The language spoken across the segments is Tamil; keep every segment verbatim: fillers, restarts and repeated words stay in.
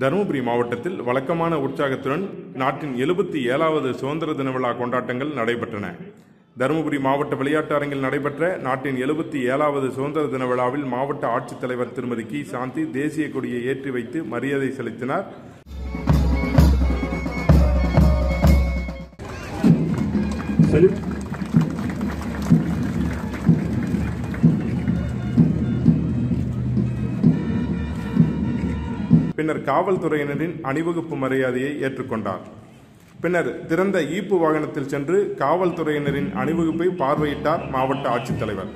தருமபுரி மாவட்டத்தில் வழக்கமான உற்சாகத்துடன் நாட்டின் எழுபத்தி ஏழாவது சுதந்திர தின விழா கொண்டாட்டங்கள் நடைபெற்றன. தருமபுரி மாவட்ட விளையாட்டு அரங்கில் நடைபெற்ற நாட்டின் எழுபத்தி ஏழாவது சுதந்திர தின விழாவில் மாவட்ட ஆட்சித்தலைவர் திருமதி கி சாந்தி தேசிய கொடியை ஏற்றி வைத்து மரியாதை செலுத்தினார். பின்னர் காவல்துறையினரின் அணிவகுப்பு மரியாதையை ஏற்றுக்கொண்டார். பின்னர் திறந்த ஈப்பு வாகனத்தில் சென்று காவல்துறையினரின் அணிவகுப்பை பார்வையிட்டார் மாவட்ட ஆட்சித்தலைவர்.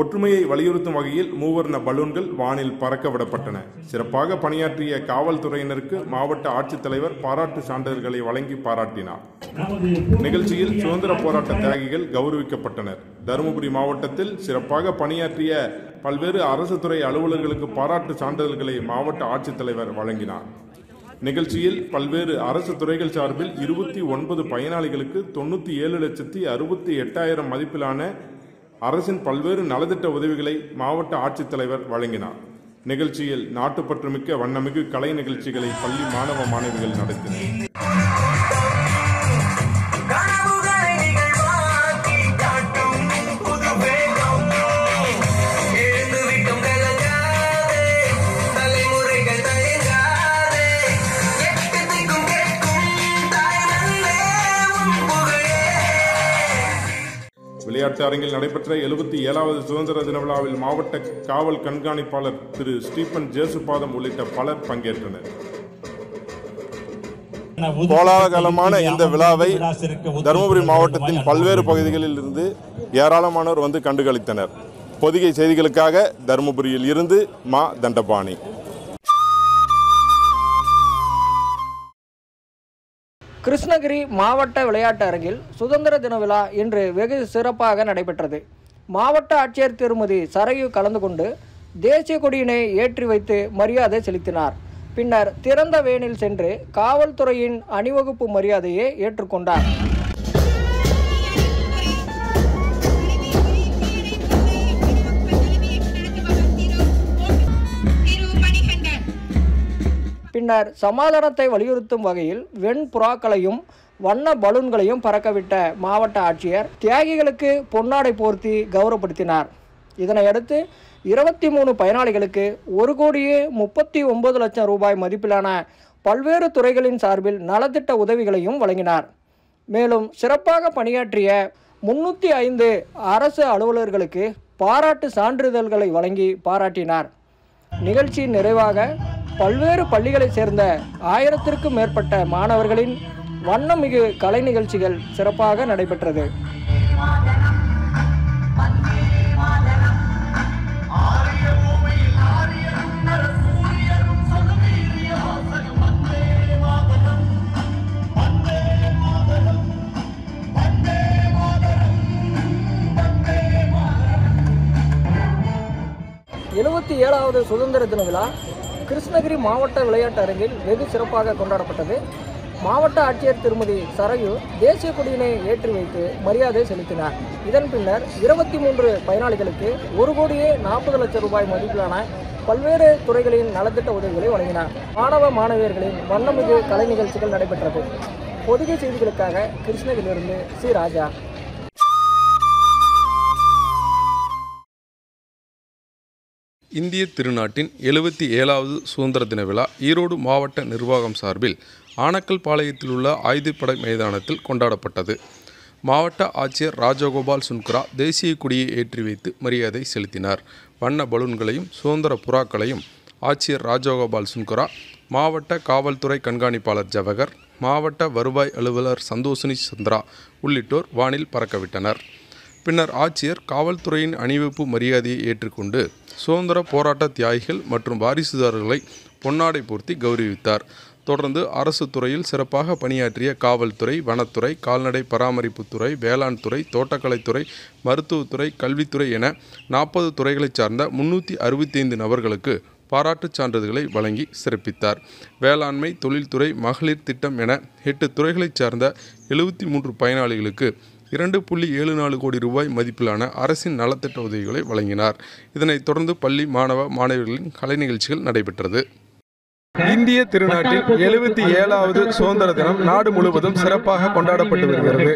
ஒற்றுமையை வலியுறுத்தும் வகையில் மூவர்ண பலூன்கள் வானில் பறக்க விடப்பட்டன. சிறப்பாக பணியாற்றிய காவல்துறையினருக்கு மாவட்ட ஆட்சித்தலைவர் பாராட்டு சான்றிதழ்களை வழங்கி பாராட்டினார். நிகழ்ச்சியில் சுதந்திர போராட்ட தியாகிகள் கௌரவிக்கப்பட்டனர். தருமபுரி மாவட்டத்தில் சிறப்பாக பணியாற்றிய பல்வேறு அரசு துறை அலுவலர்களுக்கு பாராட்டு சான்றிதழ்களை மாவட்ட ஆட்சித்தலைவர் வழங்கினார். நிகழ்ச்சியில் பல்வேறு அரசு துறைகள் சார்பில் இருபத்தி ஒன்பது பயனாளிகளுக்கு தொண்ணூற்றி ஏழு லட்சத்தி அறுபத்தி எட்டாயிரம் மதிப்பிலான அரசின் பல்வேறு நலத்திட்ட உதவிகளை மாவட்ட ஆட்சித்தலைவர் வழங்கினார். நிகழ்ச்சியில் நாட்டுப்பற்றுமிக்க வண்ணமிகு கலை நிகழ்ச்சிகளை பள்ளி மாணவ மாணவிகள் நடத்தினர். விளையாட்டு அரங்கில் நடைபெற்ற எழுபத்தி ஏழாவது சுதந்திர தின விழாவில் மாவட்ட காவல் கண்காணிப்பாளர் திரு ஸ்டீபன் ஜேசுபாதம் உள்ளிட்ட பலர் பங்கேற்றனர். கோலாகலமான இந்த விழாவை தருமபுரி மாவட்டத்தின் பல்வேறு பகுதிகளில் இருந்து ஏராளமானோர் வந்து கண்டுகளித்தனர். பொதிகை செய்திகளுக்காக தருமபுரியில் இருந்து மா தண்டபாணி. கிருஷ்ணகிரி மாவட்ட விளையாட்டு அரங்கில் சுதந்திர தின விழா இன்று வெகு சிறப்பாக நடைபெற்றது. மாவட்ட ஆட்சியர் திருமதி சரயு கலந்து கொண்டு தேசிய கொடியினை ஏற்றி வைத்து மரியாதை செலுத்தினார். பின்னர் திறந்த வேனில் சென்று காவல்துறையின் அணிவகுப்பு மரியாதையை ஏற்றுக்கொண்டார். பின்னர் சமாதானத்தை வலியுறுத்தும் வகையில் வெண் புறாக்களையும் வண்ண பலூன்களையும் பறக்கவிட்ட மாவட்ட ஆட்சியர் தியாகிகளுக்கு பொன்னாடை போர்த்தி கௌரவப்படுத்தினார். இதனையடுத்து இருபத்தி மூணு பயனாளிகளுக்கு ஒரு கோடியே முப்பத்தி ஒன்பது லட்சம் ரூபாய் மதிப்பிலான பல்வேறு துறைகளின் சார்பில் நலத்திட்ட உதவிகளையும் வழங்கினார். மேலும் சிறப்பாக பணியாற்றிய முன்னூற்றி ஐந்து அரசு அலுவலர்களுக்கு பாராட்டு சான்றிதழ்களை வழங்கி பாராட்டினார். நிகழ்ச்சி நிறைவாக பல்வேறு பள்ளிகளைச் சேர்ந்த ஆயிரத்திற்கும் மேற்பட்ட மாணவர்களின் வண்ணமிகு கலை நிகழ்ச்சிகள் சிறப்பாக நடைபெற்றது. எழுபத்தி ஏழாவது சுதந்திர தின விழா கிருஷ்ணகிரி மாவட்ட விளையாட்டு அரங்கில் வெகு சிறப்பாக கொண்டாடப்பட்டது. மாவட்ட ஆட்சியர் திருமதி சரயு தேசிய கொடியினை ஏற்றி வைத்து மரியாதை செலுத்தினார். இதன் பின்னர் இருபத்தி மூன்று பயனாளிகளுக்கு ஒரு கோடியே நாற்பது லட்சம் ரூபாய் மதிப்பிலான பல்வேறு துறைகளின் நலத்திட்ட உதவிகளை வழங்கினார். மாணவ மாணவியர்களின் வண்ணமிகு கலை நிகழ்ச்சிகள் நடைபெற்றது. பொதிகை செய்திகளுக்காக கிருஷ்ணகிரியிலிருந்து சி ராஜா. இந்திய திருநாட்டின் எழுபத்தி ஏழாவது சுதந்திர தின விழா ஈரோடு மாவட்ட நிர்வாகம் சார்பில் ஆனக்கல் பாளையத்தில் உள்ள ஆயுதப்படை மைதானத்தில் கொண்டாடப்பட்டது. மாவட்ட ஆட்சியர் ராஜகோபால் சுன்கரா தேசிய கொடியை ஏற்றி வைத்து மரியாதை செலுத்தினார். வண்ண பலூன்களையும் சுதந்திர புறாக்களையும் ஆட்சியர் ராஜகோபால் சுன்கரா, மாவட்ட காவல்துறை கண்காணிப்பாளர் ஜவஹர், மாவட்ட வருவாய் அலுவலர் சந்தோஷினி சந்திரா உள்ளிட்டோர் வானில் பறக்கவிட்டனர். பின்னர் ஆட்சியர் காவல்துறையின் அணிவகுப்பு மரியாதையை ஏற்றுக்கொண்டு சுதந்திர போராட்ட தியாகிகள் மற்றும் வாரிசுதாரர்களை பொன்னாடை போர்த்தி கௌரவித்தார். தொடர்ந்து அரசு துறையில் சிறப்பாக பணியாற்றிய காவல்துறை, வனத்துறை, கால்நடை பராமரிப்புத்துறை, வேளாண் துறை, தோட்டக்கலைத்துறை, மருத்துவத்துறை, கல்வித்துறை என நாற்பது துறைகளைச் சார்ந்த முன்னூற்றி அறுபத்தி ஐந்து நபர்களுக்கு பாராட்டுச் சான்றிதழ்களை வழங்கி சிறப்பித்தார். வேளாண்மை, தொழில்துறை, மகளிர் திட்டம் என எட்டு துறைகளைச் சார்ந்த எழுபத்தி மூன்று பயனாளிகளுக்கு இரண்டு புள்ளி ஏழு நாலு கோடி ரூபாய் மதிப்பிலான அரசின் நலத்திட்ட உதவிகளை வழங்கினார். இதனைத் தொடர்ந்து பள்ளி மாணவ மாணவிகளின் கலை நிகழ்ச்சிகள் நடைபெற்றது. இந்திய திருநாட்டில் எழுபத்தி ஏழாவது சுதந்திர தினம் நாடு முழுவதும் சிறப்பாக கொண்டாடப்பட்டு வருகிறது.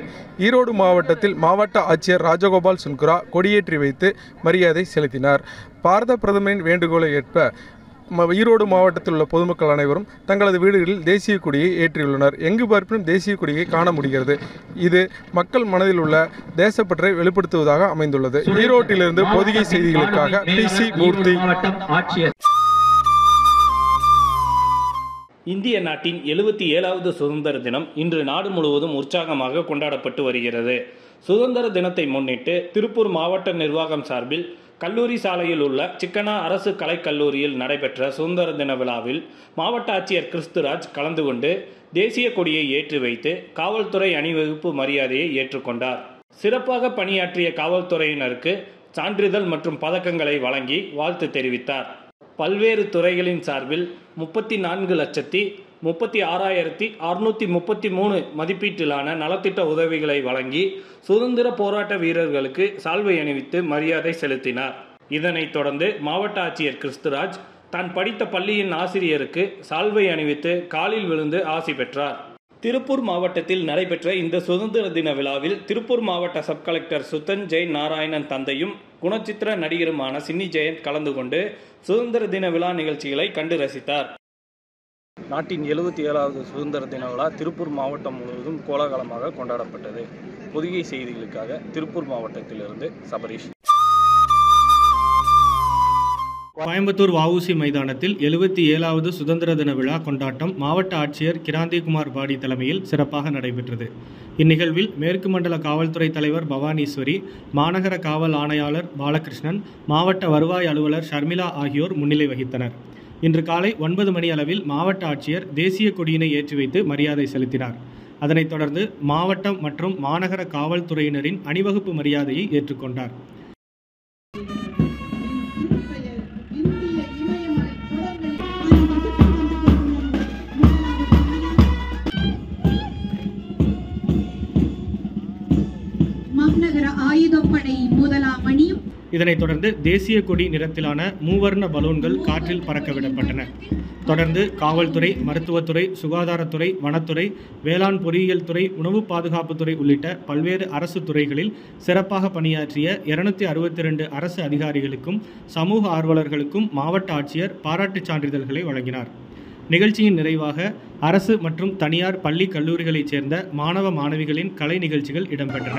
ஈரோடு மாவட்டத்தில் மாவட்ட ஆட்சியர் ராஜகோபால் சுன்குரா கொடியேற்றி வைத்து மரியாதை செலுத்தினார். பாரத பிரதமரின் வேண்டுகோளை ஏற்ப ஈரோடு மாவட்டத்தில் உள்ள பொதுமக்கள் அனைவரும் தங்களது வீடுகளில் தேசிய கொடியை ஏற்றியுள்ளனர். எங்கு பார்ப்பினும் தேசிய கொடியை காண முடிகிறது. இது மக்கள் மனதில் உள்ள தேசப்பற்றை வெளிப்படுத்துவதாக அமைந்துள்ளது. ஈரோட்டிலிருந்து பொதிகை செய்திகளுக்காக பி சி மூர்த்தி. இந்திய நாட்டின் எழுபத்தி ஏழாவது சுதந்திர தினம் இன்று நாடு முழுவதும் உற்சாகமாக கொண்டாடப்பட்டு வருகிறது. சுதந்திர தினத்தை முன்னிட்டு திருப்பூர் மாவட்ட நிர்வாகம் சார்பில் கல்லூரி சாலையில் உள்ள சிக்கனா அரசு கலைக்கல்லூரியில் நடைபெற்ற சுதந்திர தின விழாவில் மாவட்ட ஆட்சியர் கிறிஸ்துராஜ் கலந்து கொண்டு தேசிய கொடியை ஏற்றி வைத்து காவல்துறை அணிவகுப்பு மரியாதையை ஏற்றுக்கொண்டார். சிறப்பாக பணியாற்றிய காவல்துறையினருக்கு சான்றிதழ் மற்றும் பதக்கங்களை வழங்கி வாழ்த்து தெரிவித்தார். பல்வேறு துறைகளின் சார்பில் முப்பத்தி நான்கு லட்சத்தி முப்பத்தி ஆறாயிரத்தி அறுநூற்றி முப்பத்தி மூணு மதிப்பீட்டிலான நலத்திட்ட உதவிகளை வழங்கி சுதந்திர போராட்ட வீரர்களுக்கு சால்வை அணிவித்து மரியாதை செலுத்தினார். இதனைத் தொடர்ந்து மாவட்ட ஆட்சியர் கிறிஸ்துராஜ் தான் படித்த பள்ளியின் ஆசிரியருக்கு சால்வை அணிவித்து காலில் விழுந்து ஆசி பெற்றார். திருப்பூர் மாவட்டத்தில் நடைபெற்ற இந்த சுதந்திர தின விழாவில் திருப்பூர் மாவட்ட சப் கலெக்டர் சுத்தன் ஜெய் நாராயணன் தந்தையும் குணச்சித்திர நடிகருமான சின்னி ஜெயந்த் கலந்து கொண்டு சுதந்திர தின விழா நிகழ்ச்சிகளை கண்டு ரசித்தார். நாட்டின் எழுபத்தி ஏழாவது சுதந்திர தின விழா திருப்பூர் மாவட்டம் முழுவதும் கோலாகலமாக கொண்டாடப்பட்டது. பொதிகை செய்திகளுக்காக திருப்பூர் மாவட்டத்திலிருந்து சபரீஷ். கோயம்புத்தூர் வஉசி மைதானத்தில் எழுபத்தி ஏழாவது சுதந்திர தின விழா கொண்டாட்டம் மாவட்ட ஆட்சியர் கிராந்திகுமார் பாடி தலைமையில் சிறப்பாக நடைபெற்றது. இந்நிகழ்வில் மேற்கு மண்டல காவல்துறை தலைவர் பவானீஸ்வரி, மாநகர காவல் ஆணையாளர் பாலகிருஷ்ணன், மாவட்ட வருவாய் அலுவலர் ஷர்மிளா ஆகியோர் முன்னிலை வகித்தனர். இன்று காலை ஒன்பது மணி அளவில் மாவட்ட ஆட்சியர் தேசிய கொடியினை ஏற்றி வைத்து மரியாதை செலுத்தினார். அதனைத் தொடர்ந்து மாவட்டம் மற்றும் மாநகர காவல்துறையினரின் அணிவகுப்பு மரியாதையை ஏற்றுக்கொண்டார். இதனைத் தொடர்ந்து தேசிய கொடி நிறத்திலான மூவர்ண பலூன்கள் காற்றில் பறக்கவிடப்பட்டன. தொடர்ந்து காவல்துறை, மருத்துவத்துறை, சுகாதாரத்துறை, வனத்துறை, வேளாண் பொறியியல் துறை, உணவு பாதுகாப்புத்துறை உள்ளிட்ட பல்வேறு அரசு துறைகளில் சிறப்பாக பணியாற்றிய இருநூத்தி அறுபத்தி இரண்டு அரசு அதிகாரிகளுக்கும் சமூக ஆர்வலர்களுக்கும் மாவட்ட ஆட்சியர் பாராட்டுச் சான்றிதழ்களை வழங்கினார். நிகழ்ச்சியின் நிறைவாக அரசு மற்றும் தனியார் பள்ளி கல்லூரிகளைச் சேர்ந்த மாணவ மாணவிகளின் கலை நிகழ்ச்சிகள் இடம்பெற்றன.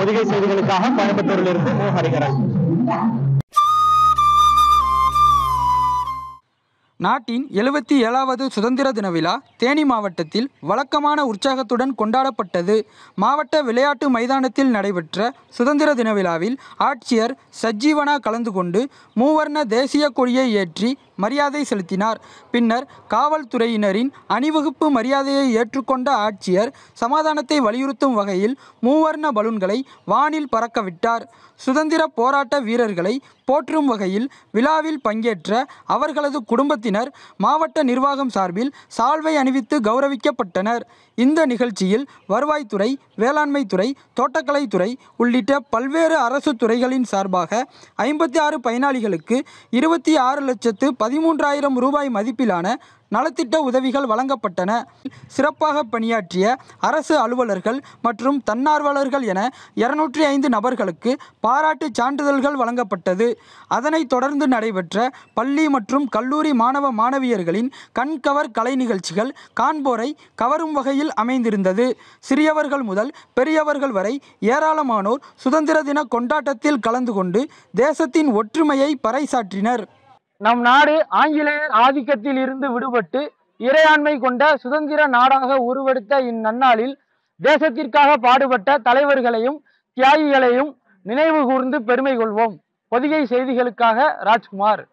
பொதிகை செய்திகளுக்காக கோயம்புத்தூரிலிருந்து ஓ ஹரிகரன். நாட்டின் எழுபத்தி ஏழாவது சுதந்திர தின விழா தேனி மாவட்டத்தில் வழக்கமான உற்சாகத்துடன் கொண்டாடப்பட்டது. மாவட்ட விளையாட்டு மைதானத்தில் நடைபெற்ற சுதந்திர தின விழாவில் ஆட்சியர் சஜ்ஜீவனா கலந்து கொண்டு மூவர்ண தேசிய கொடியை ஏற்றி மரியாதை செலுத்தினார். பின்னர் காவல்துறையினரின் அணிவகுப்பு மரியாதையை ஏற்றுக்கொண்ட ஆட்சியர் சமாதானத்தை வலியுறுத்தும் வகையில் மூவர்ண பலூன்களை வானில் பறக்கவிட்டார். சுதந்திர போராட்ட வீரர்களை போற்றும் வகையில் விழாவில் பங்கேற்ற அவர்களது குடும்பத்தினர் மாவட்ட நிர்வாகம் சார்பில் சால்வை அணிவித்து கௌரவிக்கப்பட்டனர். இந்த நிகழ்ச்சியில் வருவாய்த்துறை, வேளாண்மை துறை, தோட்டக்கலைத்துறை உள்ளிட்ட பல்வேறு அரசு துறைகளின் சார்பாக ஐம்பத்தி ஆறு பயனாளிகளுக்கு இருபத்தி ஆறு லட்சத்து பதிமூன்றாயிரம் ரூபாய் மதிப்பிலான நலத்திட்ட உதவிகள் வழங்கப்பட்டன. சிறப்பாக பணியாற்றிய அரசு அலுவலர்கள் மற்றும் தன்னார்வலர்கள் என இருநூற்றி ஐந்து நபர்களுக்கு பாராட்டு சான்றிதழ்கள் வழங்கப்பட்டது. அதனைத் தொடர்ந்து நடைபெற்ற பள்ளி மற்றும் கல்லூரி மாணவ மாணவியர்களின் கண்கவர் கலை நிகழ்ச்சிகள் காண்போரை கவரும் வகையில் அமைந்திருந்தது. சிறியவர்கள் முதல் பெரியவர்கள் வரை ஏராளமானோர் சுதந்திர தின கொண்டாட்டத்தில் கலந்து கொண்டு தேசத்தின் ஒற்றுமையை பறைசாற்றினர். நம் நாடு ஆங்கிலேயர் ஆதிக்கத்தில் இருந்து விடுபட்டு இறையாண்மை கொண்ட சுதந்திர நாடாக உருவெடுத்த இந்நன்னாளில் தேசத்திற்காக பாடுபட்ட தலைவர்களையும் தியாகிகளையும் நினைவு கூர்ந்து பெருமை கொள்வோம். பொதிகை செய்திகளுக்காக ராஜ்குமார்.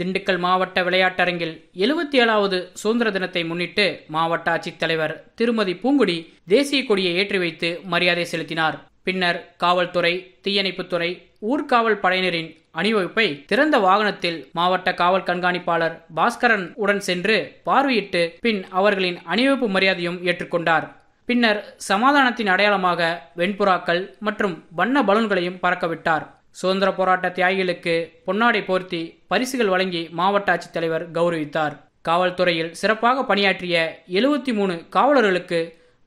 திண்டுக்கல் மாவட்ட விளையாட்டரங்கில் எழுபத்தி ஏழாவது சுதந்திர தினத்தை முன்னிட்டு மாவட்ட ஆட்சித்தலைவர் திருமதி பூங்குடி தேசிய கொடியை ஏற்றி வைத்து மரியாதை செலுத்தினார். பின்னர் காவல்துறை, தீயணைப்புத்துறை, ஊர்காவல் படையினரின் அணிவகுப்பை திறந்த வாகனத்தில் மாவட்ட காவல் கண்காணிப்பாளர் பாஸ்கரன் உடன் சென்று பார்வையிட்டு பின் அவர்களின் அணிவகுப்பு மரியாதையும் ஏற்றுக்கொண்டார். பின்னர் சமாதானத்தின் அடையாளமாக வெண்புறாக்கள் மற்றும் வண்ண பலூன்களையும் பறக்கவிட்டார். சுதந்திர போராட்ட தியாகிகளுக்கு பொன்னாடை போர்த்தி பரிசுகள் வழங்கி மாவட்ட ஆட்சித்தலைவர் கௌரவித்தார். காவல்துறையில் சிறப்பாக பணியாற்றிய எழுபத்தி மூணு காவலர்களுக்கு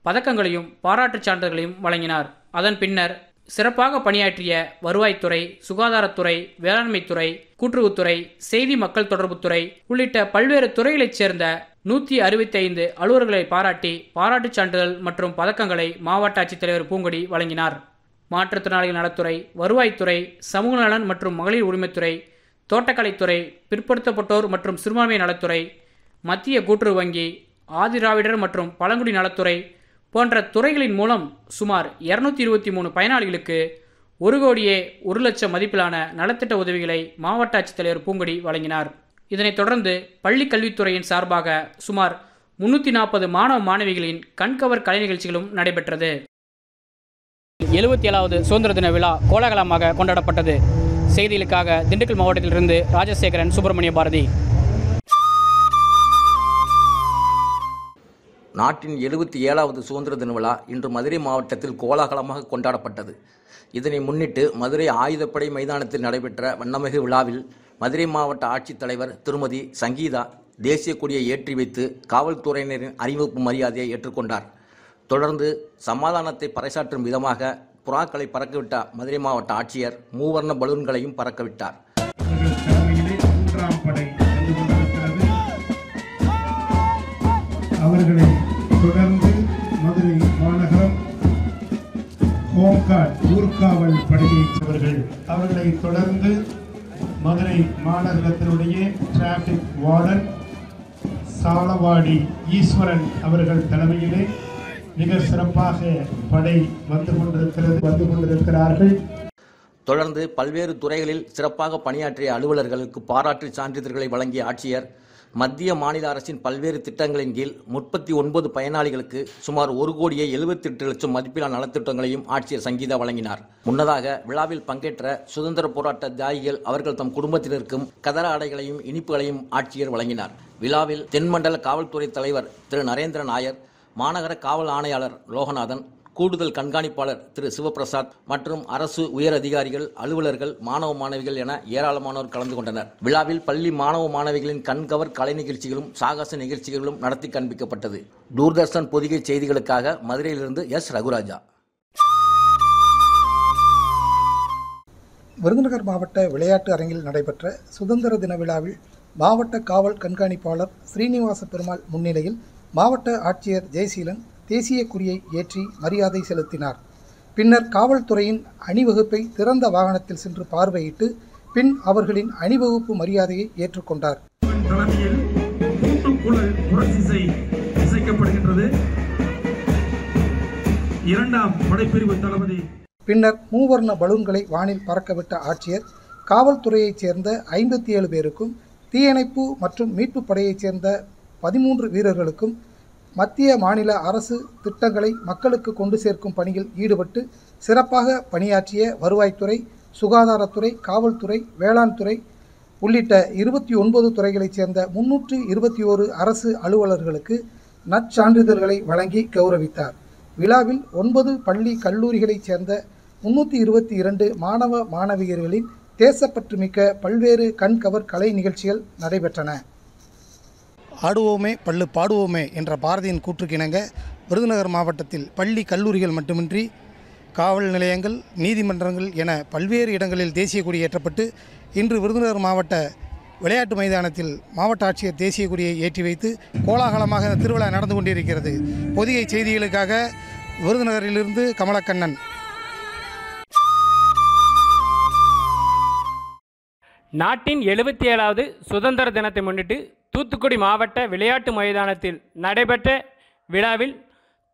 பதக்கங்களையும் பாராட்டுச் சான்றிதழ்களையும் வழங்கினார். அதன் பின்னர் சிறப்பாக பணியாற்றிய வருவாய்த்துறை, சுகாதாரத்துறை, வேளாண்மைத்துறை, கூட்டுறவுத்துறை, செய்தி மக்கள் தொடர்புத்துறை உள்ளிட்ட பல்வேறு துறைகளைச் சேர்ந்த நூற்றி அறுபத்தி ஐந்து அலுவலர்களை பாராட்டி பாராட்டுச் சான்றிதழ் மற்றும் பதக்கங்களை மாவட்ட ஆட்சித்தலைவர் பூங்கொடி வழங்கினார். மாற்றுத்திறனாளிகள் நலத்துறை, வருவாய்த்துறை, சமூக நலன் மற்றும் மகளிர் உரிமைத்துறை, தோட்டக்கலைத்துறை, பிற்படுத்தப்பட்டோர் மற்றும் சிறுபான்மை நலத்துறை, மத்திய கூட்டுறவு வங்கி, ஆதிராவிடர் மற்றும் பழங்குடி நலத்துறை போன்ற துறைகளின் மூலம் சுமார் இருநூத்தி இருபத்தி மூணு பயனாளிகளுக்கு ஒரு கோடியே ஒரு லட்சம் மதிப்பிலான நலத்திட்ட உதவிகளை மாவட்ட ஆட்சித்தலைவர் பூங்கொடி வழங்கினார். இதனைத் தொடர்ந்து பள்ளிக் கல்வித்துறையின் சார்பாக சுமார் முன்னூற்றி நாற்பது மாணவ மாணவிகளின் கண்கவர் கலை நிகழ்ச்சிகளும் நடைபெற்றது. எழுபத்தி ஏழாவது சுதந்திர தின விழா கோலாகலமாக கொண்டாடப்பட்டது. செய்திகளுக்காக திண்டுக்கல் மாவட்டத்திலிருந்து ராஜசேகரன், சுப்பிரமணிய பாரதி. நாட்டின் எழுபத்தி ஏழாவது சுதந்திர தின விழா இன்று மதுரை மாவட்டத்தில் கோலாகலமாக கொண்டாடப்பட்டது. இதனை முன்னிட்டு மதுரை ஆயுதப்படை மைதானத்தில் நடைபெற்ற வண்ணமிகு விழாவில் மதுரை மாவட்ட ஆட்சித்தலைவர் திருமதி சங்கீதா தேசிய கொடியை ஏற்றி வைத்து காவல்துறையினரின் அறிவிப்பு மரியாதையை ஏற்றுக்கொண்டார். தொடர்ந்து சமாதானத்தை பறைசாற்றும் விதமாக புறாக்களை பறக்கவிட்ட மதுரை மாவட்ட ஆட்சியர் மூவர்ண பலூன்களையும் பறக்கவிட்டார். அவர்களை தொடர்ந்து மதுரை மாநகரம் ஹோம்கார்ட் ஊர்காவல் படையை அவர்கள் அவர்களை தொடர்ந்து மதுரை மாநகரத்தினுடைய டிராபிக் வார்டன் சாலவாடி ஈஸ்வரன் அவர்கள் தலைமையிலே மிக சிறப்பாக படை வந்து கொண்டிருக்கிறது வந்து கொண்டிருக்கிறார்கள். தொடர்ந்து பல்வேறு துறைகளில் சிறப்பாக பணியாற்றிய அலுவலர்களுக்கு பாராட்டு சான்றிதழ்களை வழங்கிய ஆட்சியர் மத்திய மாநில அரசின் பல்வேறு திட்டங்களின் கீழ் முப்பத்தி ஒன்பது பயனாளிகளுக்கு சுமார் ஒரு கோடியே எழுபத்தி எட்டு லட்சம் மதிப்பிலான நலத்திட்டங்களையும் ஆட்சியர் சங்கீதா வழங்கினார். முன்னதாக விழாவில் பங்கேற்ற சுதந்திர போராட்ட தியாகிகள் அவர்கள் தம் குடும்பத்தினருக்கும் கதர ஆடைகளையும் இனிப்புகளையும் ஆட்சியர் வழங்கினார். விழாவில் தென்மண்டல காவல்துறை தலைவர் திரு நரேந்திரன் நாயர், மாநகர காவல் ஆணையாளர் லோகநாதன், கூடுதல் கண்காணிப்பாளர் திரு சிவபிரசாத் மற்றும் அரசு உயர் அதிகாரிகள், அலுவலர்கள், மாணவ மாணவிகள் என ஏராளமானோர் கலந்து கொண்டனர். விழாவில் பள்ளி மாணவ மாணவிகளின் கண்கவர் கலை நிகழ்ச்சிகளும் சாகச நிகழ்ச்சிகளும் நடத்தி காண்பிக்கப்பட்டது. தூர்தர்ஷன் பொதிகை செய்திகளுக்காக மதுரையிலிருந்து எஸ் ரகுராஜா. விருதுநகர் மாவட்ட விளையாட்டு அரங்கில் நடைபெற்ற சுதந்திர தின விழாவில் மாவட்ட காவல் கண்காணிப்பாளர் ஸ்ரீனிவாச பெருமாள் முன்னிலையில் மாவட்ட ஆட்சியர் ஜெயசீலன் தேசிய கொடியை ஏற்றி மரியாதை செலுத்தினார். பின்னர் காவல்துறையின் அணிவகுப்பை திறந்த வாகனத்தில் சென்று பார்வையிட்டு பின் அவர்களின் அணிவகுப்பு மரியாதையை ஏற்றுக்கொண்டார். பின்னர் மூவர்ண பலூன்களை வானில் பறக்கவிட்ட ஆட்சியர் காவல்துறையைச் சேர்ந்த ஐம்பத்தி ஏழு பேருக்கும், தீயணைப்பு மற்றும் மீட்பு படையைச் சேர்ந்த பதிமூன்று வீரர்களுக்கும் மத்திய மாநில அரசு திட்டங்களை மக்களுக்கு கொண்டு சேர்க்கும் பணியில் ஈடுபட்டு சிறப்பாக பணியாற்றிய வருவாய்த்துறை, சுகாதாரத்துறை, காவல்துறை, வேளாண் துறை உள்ளிட்ட இருபத்தி ஒன்பது துறைகளைச் சேர்ந்த முன்னூற்று இருபத்தி ஓரு அரசு அலுவலர்களுக்கு நற்சான்றிதழ்களை வழங்கி கௌரவித்தார். விழாவில் ஒன்பது பள்ளி கல்லூரிகளைச் சேர்ந்த முன்னூற்றி இருபத்தி இரண்டு மாணவ மாணவியர்களின் தேசப்பற்றுமிக்க பல்வேறு கண்கவர் கலை நிகழ்ச்சிகள் நடைபெற்றன. ஆடுவோமே பள்ளு பாடுவோமே என்ற பாரதியின் கூற்றுக்கிணங்க விருதுநகர் மாவட்டத்தில் பள்ளி கல்லூரிகள் மட்டுமின்றி காவல் நிலையங்கள், நீதிமன்றங்கள் என பல்வேறு இடங்களில் தேசிய கொடி ஏற்றப்பட்டு இன்று விருதுநகர் மாவட்ட விளையாட்டு மைதானத்தில் மாவட்ட ஆட்சியர் தேசிய கொடியை ஏற்றி வைத்து கோலாகலமாக இந்த திருவிழா நடந்து கொண்டிருக்கிறது. பொதிகை செய்திகளுக்காக விருதுநகரிலிருந்து கமலக்கண்ணன். நாட்டின் எழுபத்தி ஏழாவது சுதந்திர தினத்தை முன்னிட்டு தூத்துக்குடி மாவட்ட விளையாட்டு மைதானத்தில் நடைபெற்ற விழாவில்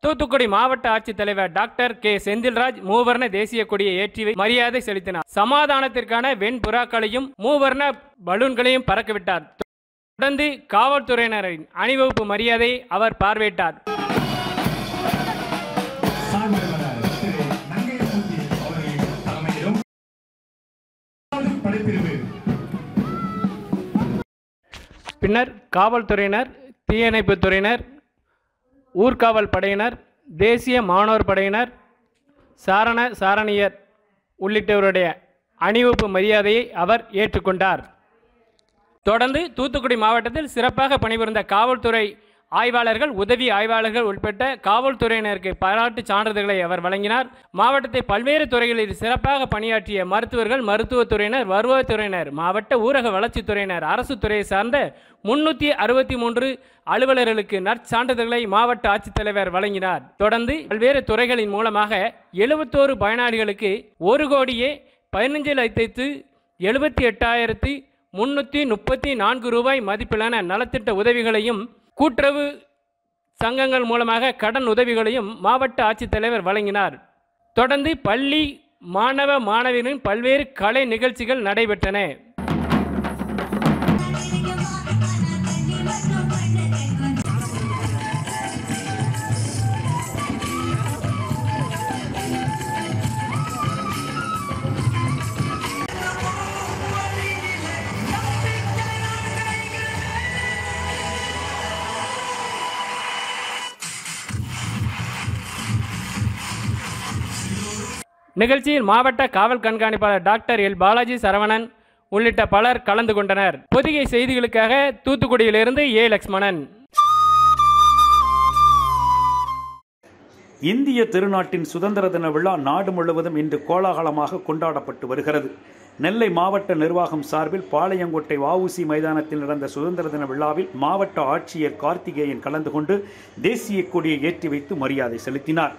தூத்துக்குடி மாவட்ட ஆட்சித்தலைவர் டாக்டர் கே செந்தில்ராஜ் மூவர்ண தேசிய கொடியை ஏற்றி மரியாதை செலுத்தினார். சமாதானத்திற்கான வெண்புறாக்களையும் மூவர்ண பலூன்களையும் பறக்கவிட்டார். தொடர்ந்து காவல்துறையினரின் அணிவகுப்பு மரியாதையை அவர் பார்வையிட்டார். பின்னர் காவல்துறையினர், தீயணைப்பு துறையினர், ஊர்காவல் படையினர், தேசிய மாணவர் படையினர், சாரண சாரணியர் உள்ளிட்டவருடைய அணிவகுப்பு மரியாதையை அவர் ஏற்றுக்கொண்டார். தொடர்ந்து தூத்துக்குடி மாவட்டத்தில் சிறப்பாக பணிபுரிந்த காவல்துறை ஆய்வாளர்கள், உதவி ஆய்வாளர்கள் உட்பட்ட காவல்துறையினருக்கு பாராட்டு சான்றிதழ்களை அவர் வழங்கினார். மாவட்டத்தை பல்வேறு துறைகளில் சிறப்பாக பணியாற்றிய மருத்துவர்கள், மருத்துவத்துறையினர், வருவாய்த்துறையினர், மாவட்ட ஊரக வளர்ச்சித்துறையினர், அரசு துறையை சார்ந்த முன்னூற்றி அறுபத்தி மூன்று அலுவலர்களுக்கு நற்சான்றிதழ்களை மாவட்ட ஆட்சித்தலைவர் வழங்கினார். தொடர்ந்து பல்வேறு துறைகளின் மூலமாக எழுபத்தோரு பயனாளிகளுக்கு ஒரு கோடியே பதினஞ்சு லட்சத்து எழுபத்தி எட்டாயிரத்து முன்னூற்றி முப்பத்தி நான்கு ரூபாய் மதிப்பிலான நலத்திட்ட உதவிகளையும் கூட்டுறவு சங்கங்கள் மூலமாக கடன் உதவிகளையும் மாவட்ட ஆட்சித்தலைவர் வழங்கினார். தொடர்ந்து பள்ளி மாணவ மாணவிகளின் பல்வேறு கலை நிகழ்ச்சிகள் நடைபெற்றன. நிகழ்ச்சியில் மாவட்ட காவல் கண்காணிப்பாளர் டாக்டர் எல் பாலாஜி சரவணன் உள்ளிட்ட பலர் கலந்து கொண்டனர். பொதிகை செய்திகளுக்காக தூத்துக்குடியிலிருந்து ஏ லட்சுமணன். இந்திய திருநாட்டின் சுதந்திர தின விழா நாடு முழுவதும் இன்று கோலாகலமாக கொண்டாடப்பட்டு வருகிறது. நெல்லை மாவட்ட நிர்வாகம் சார்பில் பாளையங்கோட்டை வஉசி மைதானத்தில் நடந்த சுதந்திர தின விழாவில் மாவட்ட ஆட்சியர் கார்த்திகேயன் கலந்து கொண்டு தேசிய கொடியை ஏற்றி வைத்து மரியாதை செலுத்தினார்.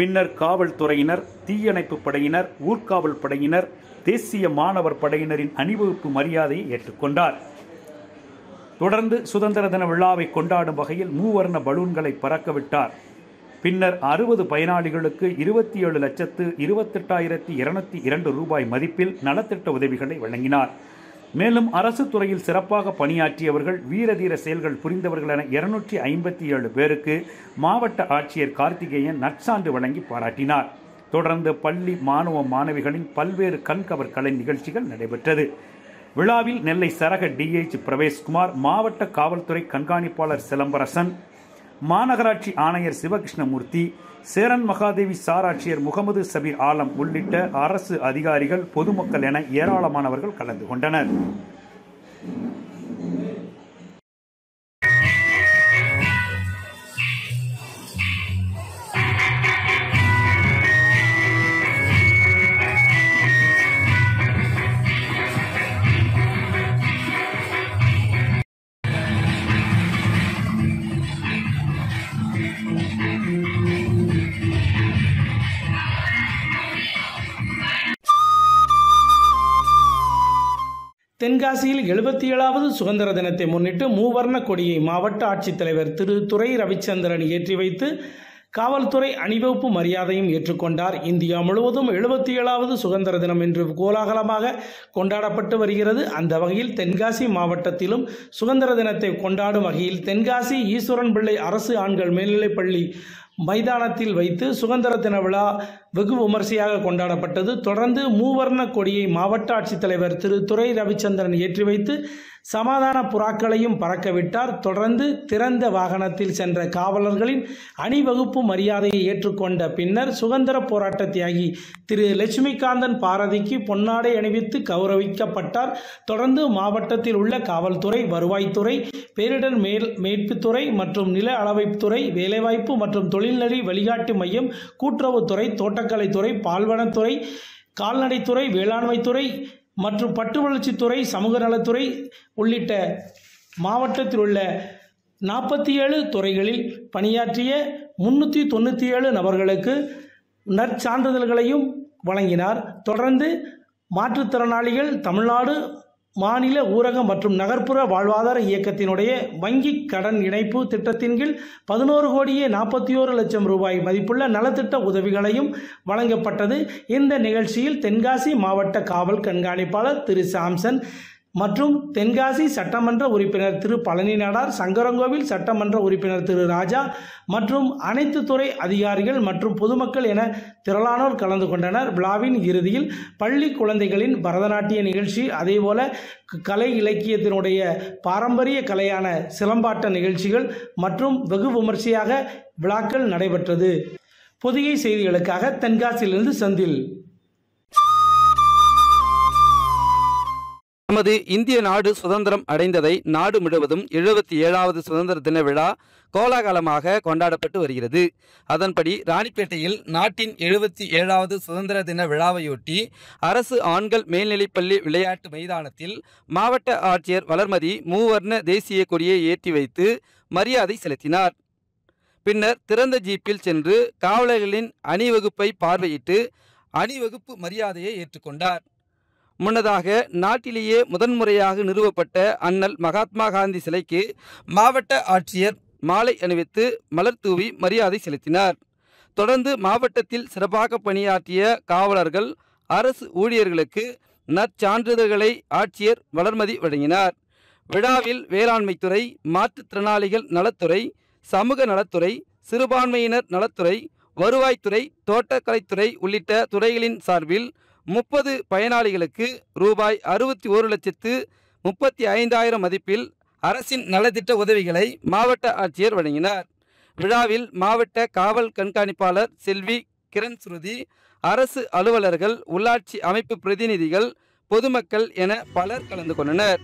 பின்னர் காவல்துறையினர், தீயணைப்பு படையினர், ஊர்காவல் படையினர், தேசிய மாணவர் படையினரின் அணிவகுப்பு மரியாதையை ஏற்றுக்கொண்டார். தொடர்ந்து சுதந்திர தின விழாவை கொண்டாடும் வகையில் மூவர்ண பலூன்களை பறக்கவிட்டார். பின்னர் அறுபது பயனாளிகளுக்கு இருபத்தி ஏழு லட்சத்து இருபத்தெட்டாயிரத்தி இருநூத்தி இரண்டு ரூபாய் மதிப்பில் நலத்திட்ட உதவிகளை வழங்கினார். மேலும் அரசு துறையில் சிறப்பாக பணியாற்றியவர்கள், வீரதீர செயல்கள் புரிந்தவர்கள் என இருநூற்றி ஐம்பத்தி ஏழு பேருக்கு மாவட்ட ஆட்சியர் கார்த்திகேயன் நற்சான்று வழங்கி பாராட்டினார். தொடர்ந்து பள்ளி மாணவ மாணவிகளின் பல்வேறு கண்கவர் கலை நிகழ்ச்சிகள் நடைபெற்றது. விழாவில் நெல்லை சரக டிஎச் பிரவேஷ்குமார், மாவட்ட காவல்துறை கண்காணிப்பாளர் சிலம்பரசன், மாநகராட்சி ஆணையர் சிவகிருஷ்ணமூர்த்தி, சேரன் மகாதேவி சாராட்சியர் முகமது சபீர் ஆலம் உள்ளிட்ட அரசு அதிகாரிகள், பொதுமக்கள் என ஏராளமானவர்கள் கலந்து கொண்டனர். தென்காசியில் எழுபத்தி ஏழாவது சுதந்திர தினத்தை முன்னிட்டு மூவர்ண கொடியை மாவட்ட ஆட்சித்தலைவர் திரு துரை ரவிச்சந்திரன் ஏற்றி வைத்து காவல்துறை அணிவகுப்பு மரியாதையும் ஏற்றுக்கொண்டார். இந்தியா முழுவதும் எழுபத்தி ஏழாவது சுதந்திர தினம் இன்று கோலாகலமாக கொண்டாடப்பட்டு வருகிறது. அந்த வகையில் தென்காசி மாவட்டத்திலும் சுதந்திர தினத்தை கொண்டாடும் வகையில் தென்காசி ஈஸ்வரன் பிள்ளை அரசு ஆண்கள் மேல்நிலைப்பள்ளி மைதானத்தில் வைத்து சுதந்திர தின விழா வெகு விமர்சையாக கொண்டாடப்பட்டது. தொடர்ந்து மூவர்ண கொடியை மாவட்ட ஆட்சித்தலைவர் திரு துரை ரவிச்சந்திரன் ஏற்றி வைத்து சமாதான புறாக்களையும் பறக்கவிட்டார். தொடர்ந்து திறந்த வாகனத்தில் சென்ற காவலர்களின் அணிவகுப்பு மரியாதையை ஏற்றுக்கொண்ட பின்னர் சுதந்திர போராட்ட தியாகி திரு லட்சுமிகாந்தன் பாரதிக்கு பொன்னாடை அணிவித்து கௌரவிக்கப்பட்டார். தொடர்ந்து மாவட்டத்தில் உள்ள காவல்துறை, வருவாய்த்துறை, பேரிடர் மேல் மீட்புத்துறை மற்றும் நில அளவைத்துறை, வேலைவாய்ப்பு மற்றும் தொழில் தொழில்நெறி வழிகாட்டு மையம், கூட்டுறவுத்துறை, தோட்டக்கலைத்துறை, பால்வனத்துறை, கால்நடைத்துறை, வேளாண்மைத்துறை மற்றும் பட்டு வளர்ச்சித்துறை, சமூக நலத்துறை உள்ளிட்ட மாவட்டத்தில் உள்ள நாற்பத்தி ஏழு துறைகளில் பணியாற்றிய முன்னூற்றி தொண்ணூற்றி ஏழு நபர்களுக்கு நற்சான்றிதழ்களையும் வழங்கினார். தொடர்ந்து மாற்றுத்திறனாளிகள் தமிழ்நாடு மாநில ஊரக மற்றும் நகர்ப்புற வாழ்வாதார இயக்கத்தினுடைய வங்கி கடன் இணைப்பு திட்டத்தின் கீழ் பதினோரு கோடியே நாற்பத்தி ஓரு லட்சம் ரூபாய் மதிப்புள்ள நலத்திட்ட உதவிகளையும் வழங்கப்பட்டது. இந்த நிகழ்ச்சியில் தென்காசி மாவட்ட காவல் கண்காணிப்பாளர் திரு சாம்சன் மற்றும் தென்காசி சட்டமன்ற உறுப்பினர் திரு பழனிநாடார், சங்கரங்கோவில் சட்டமன்ற உறுப்பினர் திரு ராஜா மற்றும் அனைத்து துறை அதிகாரிகள் மற்றும் பொதுமக்கள் என திரளானோர் கலந்து கொண்டனர். விழாவின் இறுதியில் பள்ளி குழந்தைகளின் பரதநாட்டிய நிகழ்ச்சி, அதேபோல கலை இலக்கியத்தினுடைய பாரம்பரிய கலையான சிலம்பாட்ட நிகழ்ச்சிகள் மற்றும் வெகு விமர்சையாக விழாக்கள் நடைபெற்றது. புதிய செய்திகளுக்காக தென்காசியிலிருந்து செந்தில். நமது இந்திய நாடு சுதந்திரம் அடைந்ததை நாடு முழுவதும் எழுபத்தி ஏழாவது சுதந்திர தின விழா கோலாகலமாக கொண்டாடப்பட்டு வருகிறது. அதன்படி ராணிப்பேட்டையில் நாட்டின் எழுபத்தி ஏழாவது சுதந்திர தின விழாவையொட்டி அரசு ஆண்கள் மேல்நிலைப்பள்ளி விளையாட்டு மைதானத்தில் மாவட்ட ஆட்சியர் வளர்மதி மூவர்ண தேசிய கொடியை ஏற்றி வைத்து மரியாதை செலுத்தினார். பின்னர் திறந்த ஜீப்பில் சென்று காவலர்களின் அணிவகுப்பை பார்வையிட்டு அணிவகுப்பு மரியாதையை ஏற்றுக்கொண்டார். முன்னதாக நாட்டிலேயே முதன்முறையாக நிறுவப்பட்ட அண்ணல் மகாத்மா காந்தி சிலைக்கு மாவட்ட ஆட்சியர் மாலை அணிவித்து மலர் தூவி மரியாதை செலுத்தினார். தொடர்ந்து மாவட்டத்தில் சிறப்பாக பணியாற்றிய காவலர்கள், அரசு ஊழியர்களுக்கு நற்சான்றிதழ்களை ஆட்சியர் வளர்மதி வழங்கினார். விழாவில் வேளாண்மைத்துறை, மாற்றுத்திறனாளிகள் நலத்துறை, சமூக நலத்துறை, சிறுபான்மையினர் நலத்துறை, வருவாய்த்துறை, தோட்டக்கலைத்துறை உள்ளிட்ட துறைகளின் சார்பில் முப்பது பயனாளிகளுக்கு ரூபாய் அறுபத்தி ஒரு லட்சத்து முப்பத்தி ஐந்தாயிரம் மதிப்பில் அரசின் நலத்திட்ட உதவிகளை மாவட்ட ஆட்சியர் வழங்கினார். விழாவில் மாவட்ட காவல் கண்காணிப்பாளர் செல்வி கிரண் சுருதி, அரசு அலுவலர்கள், உள்ளாட்சி அமைப்பு பிரதிநிதிகள், பொதுமக்கள் என பலர் கலந்து கொண்டனர்.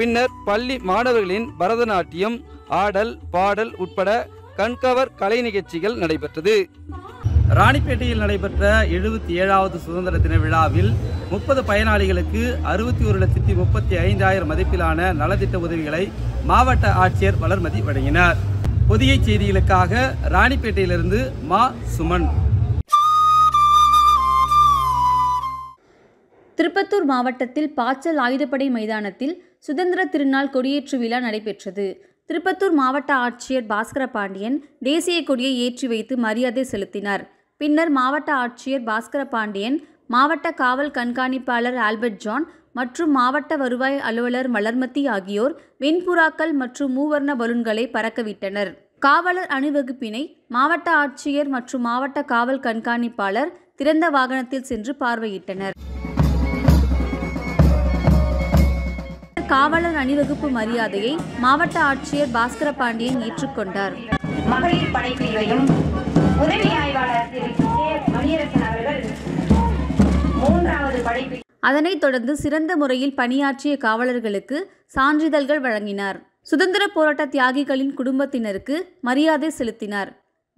பின்னர் பள்ளி மாணவர்களின் பரதநாட்டியம், ஆடல், பாடல் உட்பட கண்கவர் கலை நிகழ்ச்சிகள் நடைபெற்றது. ராணிப்பேட்டையில் நடைபெற்ற எழுபத்தி ஏழாவது சுதந்திர தின விழாவில் முப்பது பயனாளிகளுக்கு அறுபத்தி ஒரு லட்சத்தி முப்பத்தி ஐந்தாயிரம் மதிப்பிலான நலத்திட்ட உதவிகளை மாவட்ட ஆட்சியர் வளர்மதி வழங்கினார். புதிய செய்திகளுக்காக ராணிப்பேட்டையிலிருந்து மா சுமன். திருப்பத்தூர் மாவட்டத்தில் பாச்சல் ஆயுதப்படை மைதானத்தில் சுதந்திர திருநாள் கொடியேற்று விழா நடைபெற்றது. திருப்பத்தூர் மாவட்ட ஆட்சியர் பாஸ்கர பாண்டியன் தேசிய கொடியை ஏற்றி வைத்து மரியாதை செலுத்தினார். பின்னர் மாவட்ட ஆட்சியர் பாஸ்கர பாண்டியன், மாவட்ட காவல் கண்காணிப்பாளர் ஆல்பர்ட் ஜான் மற்றும் மாவட்ட வருவாய் அலுவலர் மலர்மதி ஆகியோர் வெண்புறாக்கள் மற்றும் மூவர்ண பலூன்களை பறக்கவிட்டனர். காவலர் அணிவகுப்பினை மாவட்ட ஆட்சியர் மற்றும் மாவட்ட காவல் கண்காணிப்பாளர் திறந்த வாகனத்தில் சென்று பார்வையிட்டனர். காவலர் அணிவகுப்பு மரியாதையை மாவட்ட ஆட்சியர் பாஸ்கர பாண்டியன் ஏற்றுக்கொண்டார். மகளிர் படை பிரிவையும் உதவி ஆய்வாளர் திரு மணியரசன் அவர்கள் மூன்றாவது படை பிரிவு. அதனைத் தொடர்ந்து சிறந்த முறையில் பணியாற்றிய காவலர்களுக்கு சான்றிதழ்கள் வழங்கினார். சுதந்திர போராட்ட தியாகிகளின் குடும்பத்தினருக்கு மரியாதை செலுத்தினார்.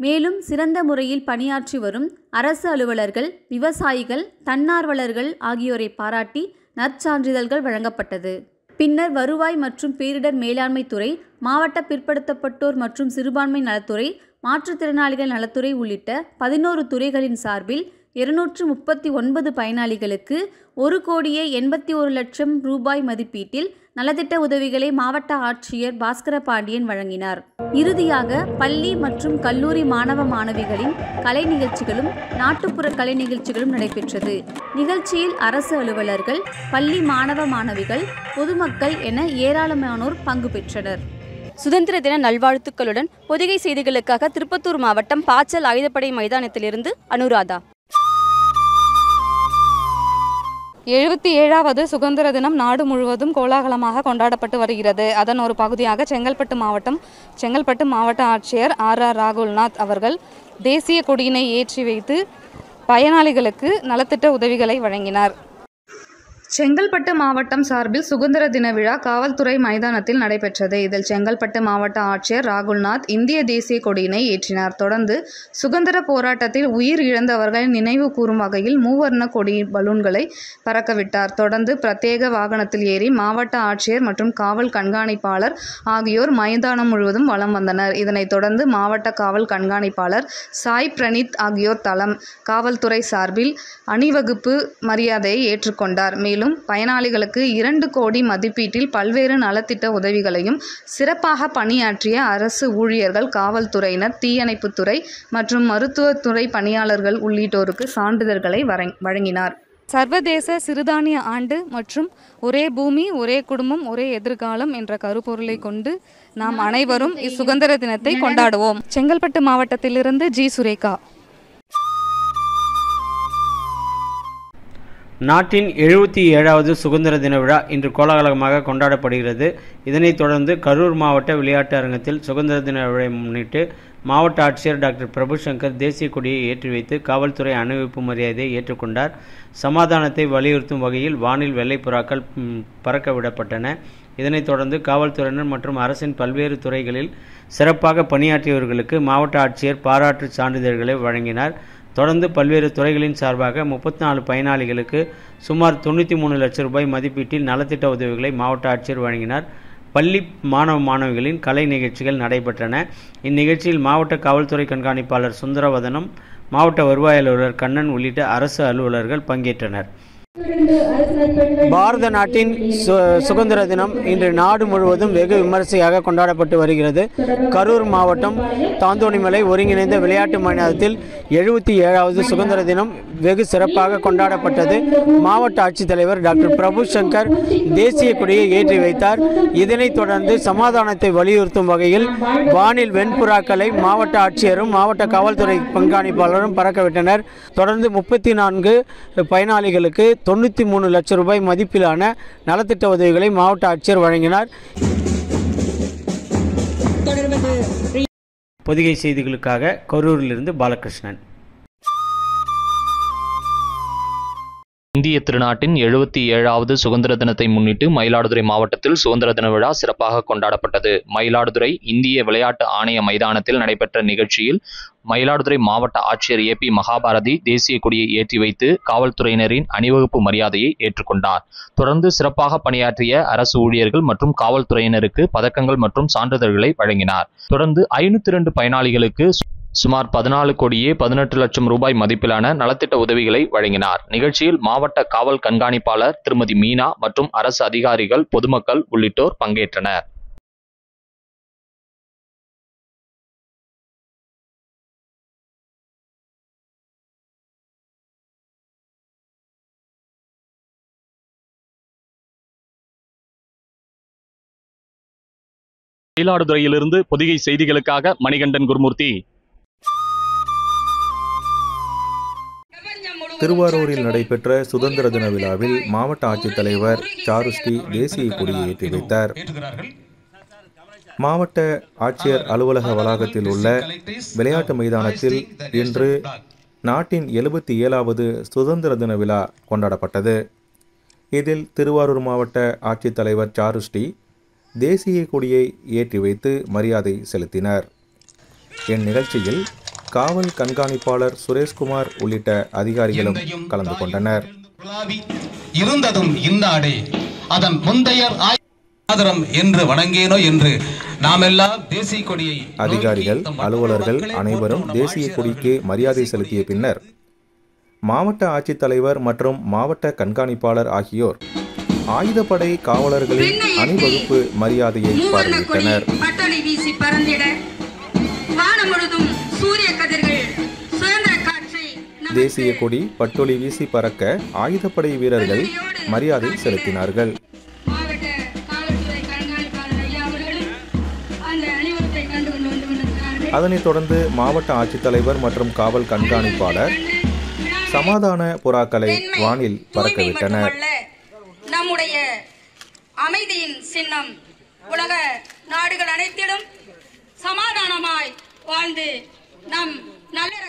மேலும் சிறந்த முறையில் பணியாற்றி வரும் அரசு அலுவலர்கள், விவசாயிகள், தன்னார்வலர்கள் ஆகியோரை பாராட்டி நற்சான்றிதழ்கள் வழங்கப்பட்டது. பின்னர் வருவாய் மற்றும் பேரிடர் மேலாண்மை துறை, மாவட்ட பிற்படுத்தப்பட்டோர் மற்றும் சிறுபான்மை நலத்துறை, மாற்றுத்திறனாளிகள் நலத்துறை உள்ளிட்ட பதினோரு துறைகளின் சார்பில் இருநூற்று முப்பத்தி ஒன்பது பயனாளிகளுக்கு ஒரு கோடியே எண்பத்தி ஒரு லட்சம் ரூபாய் மதிப்பீட்டில் நலத்திட்ட உதவிகளை மாவட்ட ஆட்சியர் பாஸ்கர பாண்டியன் வழங்கினார். இறுதியாக பள்ளி மற்றும் கல்லூரி மாணவ மாணவிகளின் கலை நிகழ்ச்சிகளும் நாட்டுப்புற கலை நிகழ்ச்சிகளும் நடைபெற்றது. நிகழ்ச்சியில் அரசு அலுவலர்கள், பள்ளி மாணவ மாணவிகள், பொதுமக்கள் என ஏராளமானோர் பங்கு பெற்றனர். சுதந்திர தின நல்வாழ்த்துக்களுடன் பொதிகை செய்திகளுக்காக திருப்பத்தூர் மாவட்டம் பாச்சல் ஆயுதப்படை மைதானத்திலிருந்து அனுராதா. எழுபத்தி ஏழாவது சுதந்திர தினம் நாடு முழுவதும் கோலாகலமாக கொண்டாடப்பட்டு வருகிறது. அதன் ஒரு பகுதியாக செங்கல்பட்டு மாவட்டம் செங்கல்பட்டு மாவட்ட ஆட்சியர் ஆர் ஆர் ராகுல்நாத் அவர்கள் தேசிய கொடியினை ஏற்றி வைத்து பயனாளிகளுக்கு நலத்திட்ட உதவிகளை வழங்கினார். செங்கல்பட்டு மாவட்டம் சார்பில் சுதந்திர தின விழா காவல்துறை மைதானத்தில் நடைபெற்றது. இதில் செங்கல்பட்டு மாவட்ட ஆட்சியர் ராகுல்நாத் இந்திய தேசிய கொடியினை ஏற்றினார். தொடர்ந்து சுதந்திர போராட்டத்தில் உயிர் இழந்தவர்களின் நினைவு கூறும் வகையில் மூவர்ண கொடி பலூன்களை பறக்கவிட்டார். தொடர்ந்து பிரத்யேக வாகனத்தில் ஏறி மாவட்ட ஆட்சியர் மற்றும் காவல் கண்காணிப்பாளர் ஆகியோர் மைதானம் முழுவதும் வலம் வந்தனர். இதனைத் தொடர்ந்து மாவட்ட காவல் கண்காணிப்பாளர் சாய் பிரணீத் ஆகியோர் தளம் காவல்துறை சார்பில் அணிவகுப்பு மரியாதையை ஏற்றுக்கொண்டார். மேலும் மேலும் பயனாளிகளுக்கு இரண்டு கோடி மதிப்பீட்டில் பல்வேறு நலத்திட்ட உதவிகளையும் சிறப்பாக பணியாற்றிய அரசு ஊழியர்கள், காவல்துறையினர், தீயணைப்புத்துறை மற்றும் மருத்துவத்துறை பணியாளர்கள் உள்ளிட்டோருக்கு சான்றிதழ்களை வழங்கினார். சர்வதேச சிறுதானிய ஆண்டு மற்றும் ஒரே பூமி ஒரே குடும்பம் ஒரே எதிர்காலம் என்ற கருப்பொருளை கொண்டு நாம் அனைவரும் இச்சுதந்திர தினத்தை கொண்டாடுவோம். செங்கல்பட்டு மாவட்டத்திலிருந்து ஜி சுரேகா. நாட்டின் எழுபத்தி ஏழாவது சுதந்திர தின விழா இன்று கோலாகலமாக கொண்டாடப்படுகிறது. இதனைத் தொடர்ந்து கரூர் மாவட்ட விளையாட்டு அரங்கத்தில் சுதந்திர தின விழாவை முன்னிட்டு மாவட்ட ஆட்சியர் டாக்டர் பிரபுசங்கர் தேசிய கொடியை ஏற்றி வைத்து காவல்துறை அணிவகுப்பு மரியாதையை ஏற்றுக்கொண்டார். சமாதானத்தை வலியுறுத்தும் வகையில் வானில் வெள்ளை புறாக்கள் பறக்க விடப்பட்டன. இதனைத் தொடர்ந்து காவல்துறையினர் மற்றும் அரசின் பல்வேறு துறைகளில் சிறப்பாக பணியாற்றியவர்களுக்கு மாவட்ட ஆட்சியர் பாராட்டு சான்றிதழ்களை வழங்கினார். தொடர்ந்து பல்வேறு துறைகளின் சார்பாக முப்பத்தி நாலு பயனாளிகளுக்கு சுமார் தொண்ணூற்றி மூணு லட்சம் ரூபாய் மதிப்பீட்டில் நலத்திட்ட உதவிகளை மாவட்ட ஆட்சியர் வழங்கினார். பள்ளி மாணவ மாணவிகளின் கலை நிகழ்ச்சிகள் நடைபெற்றன. இந்நிகழ்ச்சியில் மாவட்ட காவல்துறை கண்காணிப்பாளர் சுந்தரவதனம், மாவட்ட வருவாய் அலுவலர் கண்ணன் உள்ளிட்ட அரசு அலுவலர்கள் பங்கேற்றனர். பாரத நாட்டின் சுதந்திர தினம் இன்று நாடு முழுவதும் வெகு விமரிசையாக கொண்டாடப்பட்டு வருகிறது. கரூர் மாவட்டம் தாந்தோணிமலை ஒருங்கிணைந்த விளையாட்டு மைதானத்தில் எழுபத்தி ஏழாவது சுதந்திர தினம் வெகு சிறப்பாக கொண்டாடப்பட்டது. மாவட்ட ஆட்சித்தலைவர் டாக்டர் பிரபுசங்கர் தேசிய கொடியை ஏற்றி வைத்தார். இதனைத் தொடர்ந்து சமாதானத்தை வலியுறுத்தும் வகையில் வானில் வெண்புறாக்களை மாவட்ட ஆட்சியரும் மாவட்ட காவல்துறை கண்காணிப்பாளரும் பறக்கவிட்டனர். தொடர்ந்து முப்பத்தி நான்கு பயனாளிகளுக்கு தொண்ணூற்றி மூணு லட்சம் ரூபாய் மதிப்பிலான நலத்திட்ட உதவிகளை மாவட்ட ஆட்சியர் வழங்கினார். பொதிகை செய்திகளுக்காக கரூரிலிருந்து பாலகிருஷ்ணன். இந்திய திருநாட்டின் எழுபத்தி ஏழாவது சுதந்திர தினத்தை முன்னிட்டு மயிலாடுதுறை மாவட்டத்தில் சுதந்திர தின விழா சிறப்பாக கொண்டாடப்பட்டது. மயிலாடுதுறை இந்திய விளையாட்டு ஆணைய மைதானத்தில் நடைபெற்ற நிகழ்ச்சியில் மயிலாடுதுறை மாவட்ட ஆட்சியர் ஏ பி மகாபாரதி தேசிய கொடியை ஏற்றி வைத்து காவல்துறையினரின் அணிவகுப்பு மரியாதையை ஏற்றுக்கொண்டார். தொடர்ந்து சிறப்பாக பணியாற்றிய அரசு ஊழியர்கள் மற்றும் காவல்துறையினருக்கு பதக்கங்கள் மற்றும் சான்றிதழ்களை வழங்கினார். தொடர்ந்து ஐநூத்தி இரண்டு பயனாளிகளுக்கு சுமார் பதினாலு கோடியே பதினெட்டு லட்சம் ரூபாய் மதிப்பிலான நலத்திட்ட உதவிகளை வழங்கினார். நிகழ்ச்சியில் மாவட்ட காவல் கண்காணிப்பாளர் திருமதி மீனா மற்றும் அரசு அதிகாரிகள், பொதுமக்கள் உள்ளிட்டோர் பங்கேற்றனர். மயிலாடுதுறையிலிருந்து பொதிகை செய்திகளுக்காக மணிகண்டன் குருமூர்த்தி. திருவாரூரில் நடைபெற்ற சுதந்திர தின விழாவில் மாவட்ட ஆட்சித்தலைவர் சாருஸ்ரீ தேசிய கொடியை ஏற்றி வைத்தார். மாவட்ட ஆட்சியர் அலுவலக வளாகத்தில் உள்ள விளையாட்டு மைதானத்தில் இன்று நாட்டின் எழுபத்தி ஏழாவது சுதந்திர தின விழா கொண்டாடப்பட்டது. இதில் திருவாரூர் மாவட்ட ஆட்சித்தலைவர் சாருஸ்ரீ தேசிய கொடியை ஏற்றி வைத்து மரியாதை செலுத்தினார். இந்நிகழ்ச்சியில் காவல் கண்காணிப்பாளர் சுரேஷ்குமார் உள்ளிட்ட அதிகாரிகளும் கலந்து கொண்டனர். இருந்ததும் இந்நாடே அதன் முந்தைய ஆதரம் என்று வணங்கேனோ என்று நாம் எல்லாம் தேசிய கொடியை. அதிகாரிகள், அலுவலர்கள் அனைவரும் தேசிய கொடிக்கு மரியாதை செலுத்திய பின்னர் மாவட்ட ஆட்சித்தலைவர் மற்றும் மாவட்ட கண்காணிப்பாளர் ஆகியோர் ஆயுதப்படை காவலர்களின் அணிவகுப்பு மரியாதையை பார்வையிட்டனர். தேசிய கொடி பட்டொலி வீசி பறக்க ஆயுதப்படை வீரர்கள் மரியாதை செலுத்தினார்கள். அதனைத் தொடர்ந்து மாவட்ட ஆட்சித்தலைவர் மற்றும் காவல் கண்காணிப்பாளர் சமாதான புறாக்களை வானில் பறக்கவிட்டனர். நம்முடைய அமைதியின் சின்னம் உலக நாடுகள் அனைத்திலும் சமாதானமாய் வாழ்ந்து நம்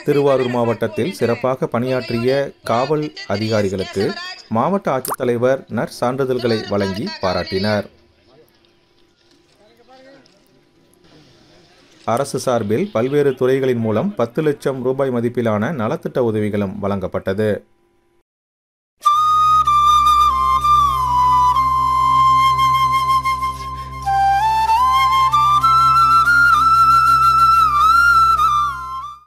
திருவாரூர் மாவட்டத்தில் சிறப்பாக பணியாற்றிய காவல் அதிகாரிகளுக்கு மாவட்ட ஆட்சித்தலைவர் நற் சான்றிதழ்களை வழங்கி பாராட்டினார். அரசு சார்பில் பல்வேறு துறைகளின் மூலம் பத்து லட்சம் ரூபாய் மதிப்பிலான நலத்திட்ட உதவிகளும் வழங்கப்பட்டது.